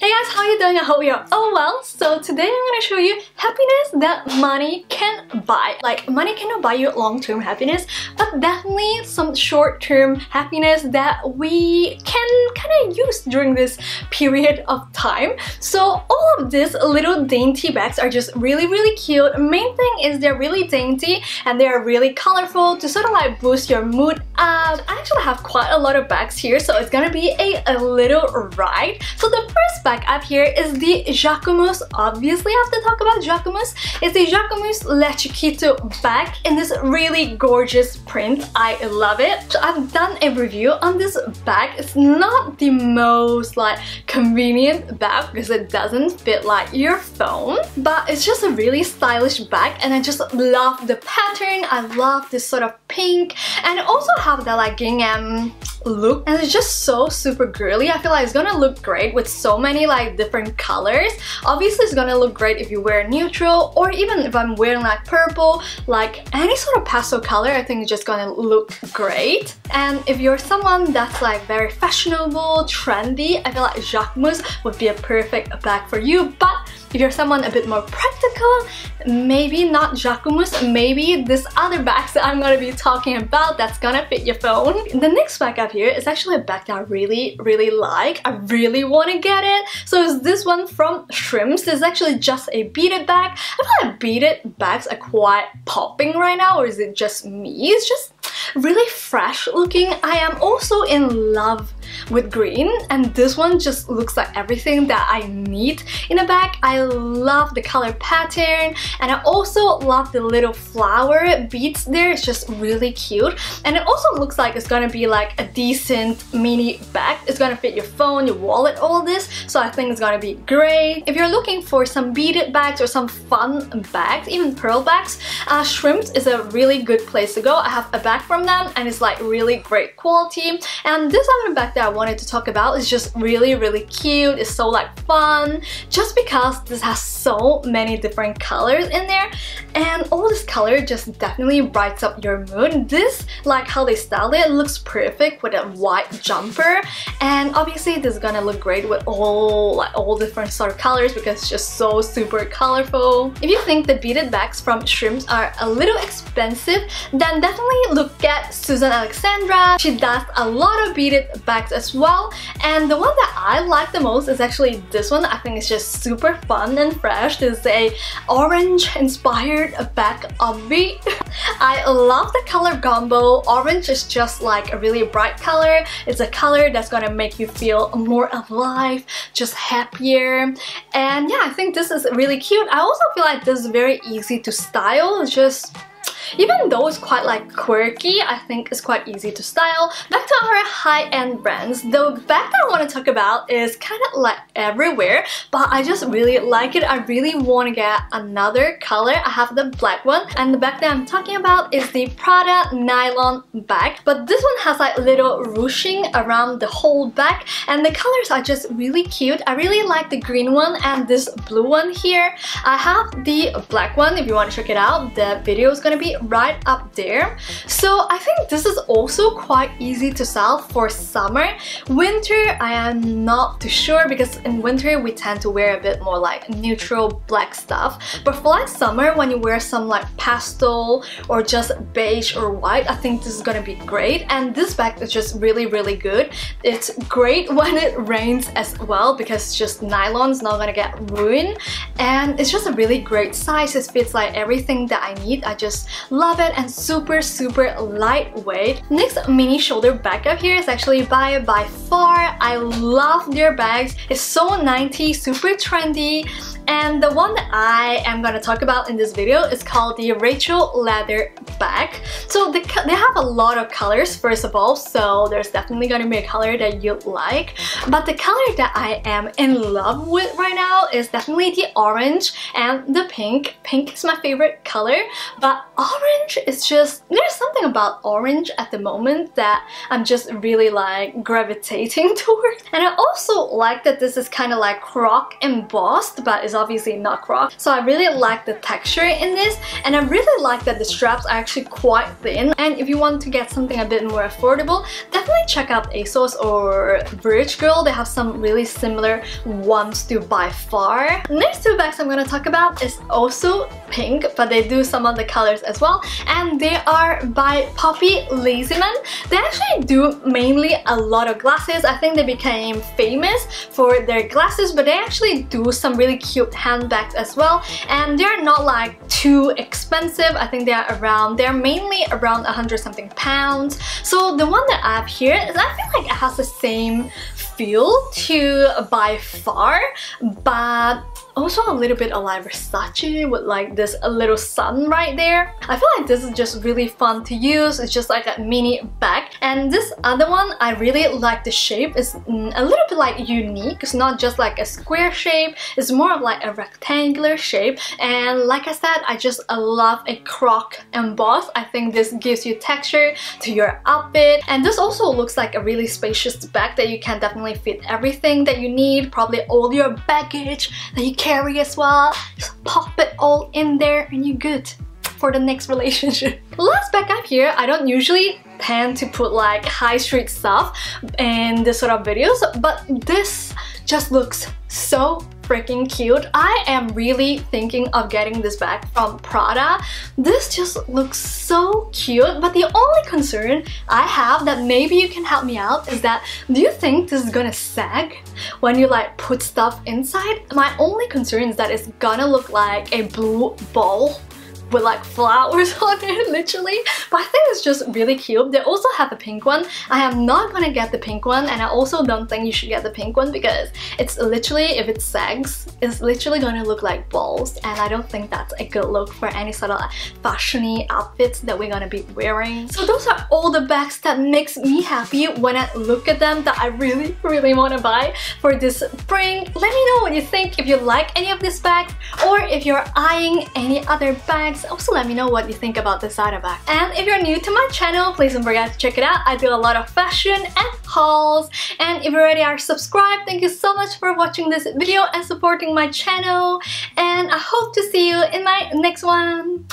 Hey guys, how you doing? I hope you're all well. So today I'm gonna show you happiness that money can't buy. Like, money cannot buy you long-term happiness, but definitely some short-term happiness that we can kind of use during this period of time. So all of these little dainty bags are just really cute. Main thing is they're really dainty and they're really colorful to sort of like boost your mood up. I actually have quite a lot of bags here, so it's gonna be a little ride. So the first bag up here is the Jacquemus. Obviously I have to talk about Jacquemus. It's the Jacquemus Le Chiquito bag in this really gorgeous print. I love it. So I've done a review on this bag. It's not the most like convenient bag because it doesn't fit like your phone, but it's just a really stylish bag and I just love the pattern. I love this sort of pink and also have that like gingham look, and it's just so super girly. I feel like it's gonna look great with so many like different colors. Obviously it's gonna look great if you wear neutral, or even if I'm wearing like purple, like any sort of pastel color, I think it's just gonna look great. And if you're someone that's like very fashionable, trendy, I feel like Jacquemus would be a perfect bag for you. But if you're someone a bit more practical, maybe not Jacquemus, maybe this other bags that I'm gonna be talking about that's gonna fit your phone. The next bag up here is actually a bag that I really like. I really want to get it. So it's this one from Shrimps. It's actually just a beaded bag. I feel like beaded bags are quite popping right now, or is it just me? It's just really fresh looking. I am also in love with green, and this one just looks like everything that I need in a bag. I love the color pattern and I also love the little flower beads there. It's just really cute, and it also looks like it's gonna be like a decent mini bag. It's gonna fit your phone, your wallet, all this, so I think it's gonna be great. If you're looking for some beaded bags or some fun bags, even pearl bags, Shrimps is a really good place to go. I have a bag from them and it's like really great quality. And this other bag that I wanted to talk about is just really cute. It's so like fun just because this has so many different colors in there, and all this color just definitely brights up your mood. This, like how they styled it, looks perfect with a white jumper, and obviously this is gonna look great with all different sort of colors because it's just so super colorful. If you think the beaded bags from Shrimps are a little expensive, then definitely look at Susan Alexandra. She does a lot of beaded bags as well, and the one that I like the most is actually this one. I think it's just super fun and fresh. This is a orange inspired bag obby. I love the color combo. Orange is just like a really bright color. It's a color that's gonna make you feel more alive, just happier, and yeah, I think this is really cute. I also feel like this is very easy to style. It's just, even though it's quite like quirky, I think it's quite easy to style. Back to our high-end brands, the bag that I want to talk about is kind of like everywhere, but I just really like it. I really want to get another color. I have the black one, and the bag that I'm talking about is the Prada nylon bag, but this one has like little ruching around the whole bag, and the colors are just really cute. I really like the green one and this blue one here. I have the black one. If you want to check it out, the video is going to be right up there. So I think this is also quite easy to sell for summer. Winter, I am not too sure, because in winter we tend to wear a bit more like neutral black stuff, but for like summer, when you wear some like pastel or just beige or white, I think this is gonna be great. And this bag is just really good. It's great when it rains as well, because it's just nylon, it's not gonna get ruined, and it's just a really great size. It fits like everything that I need. I just love it, and super lightweight. Next mini shoulder bag up here is actually by Far. I love their bags. It's so 90s, super trendy, and the one that I am gonna talk about in this video is called the Rachel leather bag. So they have a lot of colors, first of all, so there's definitely gonna be a color that you like, but the color that I am in love with right now is definitely the orange and the pink. Pink is my favorite color, but orange is just, there's something about orange at the moment that I'm just really like gravitating towards. And I also like that this is kind of like croc embossed, but it's obviously not cropped. So I really like the texture in this, and I really like that the straps are actually quite thin. And if you want to get something a bit more affordable, definitely check out ASOS or Bridge Girl. They have some really similar ones to By Far. Next two bags I'm gonna talk about is also pink, but they do some other colors as well, and they are by Poppy Lissiman. They actually do mainly a lot of glasses. I think they became famous for their glasses, but they actually do some really cute handbags as well, and they're not like too expensive. I think they're mainly around 100-something pounds. So the one that I have here is, I feel like it has the same feel to By Far, but also a little bit alive Versace with like this little sun right there. I feel like this is just really fun to use. It's just like a mini bag. And this other one, I really like the shape. It's a little bit like unique. It's not just like a square shape. It's more of like a rectangular shape. And like I said, I just love a croc emboss. I think this gives you texture to your outfit. And this also looks like a really spacious bag that you can definitely fit everything that you need, probably all your baggage that you carry as well. Just pop it all in there and you're good for the next relationship. Last bag up here, I don't usually tend to put like high street stuff in this sort of videos, but this just looks so freaking cute. I am really thinking of getting this bag from Prada. This just looks so cute, but the only concern I have that maybe you can help me out is that, do you think this is gonna sag when you like put stuff inside? My only concern is that it's gonna look like a blue ball with like flowers on it, literally. But I think it's just really cute. They also have the pink one. I am not gonna get the pink one, and I also don't think you should get the pink one, because it's literally, if it sags, it's literally gonna look like balls, and I don't think that's a good look for any sort of fashiony outfits that we're gonna be wearing. So those are all the bags that makes me happy when I look at them, that I really, really wanna buy for this spring. Let me know what you think, if you like any of these bags, or if you're eyeing any other bags. Also let me know what you think about this side of bag. And if you're new to my channel, please don't forget to check it out. I do a lot of fashion and hauls. And if you already are subscribed, thank you so much for watching this video and supporting my channel. And I hope to see you in my next one.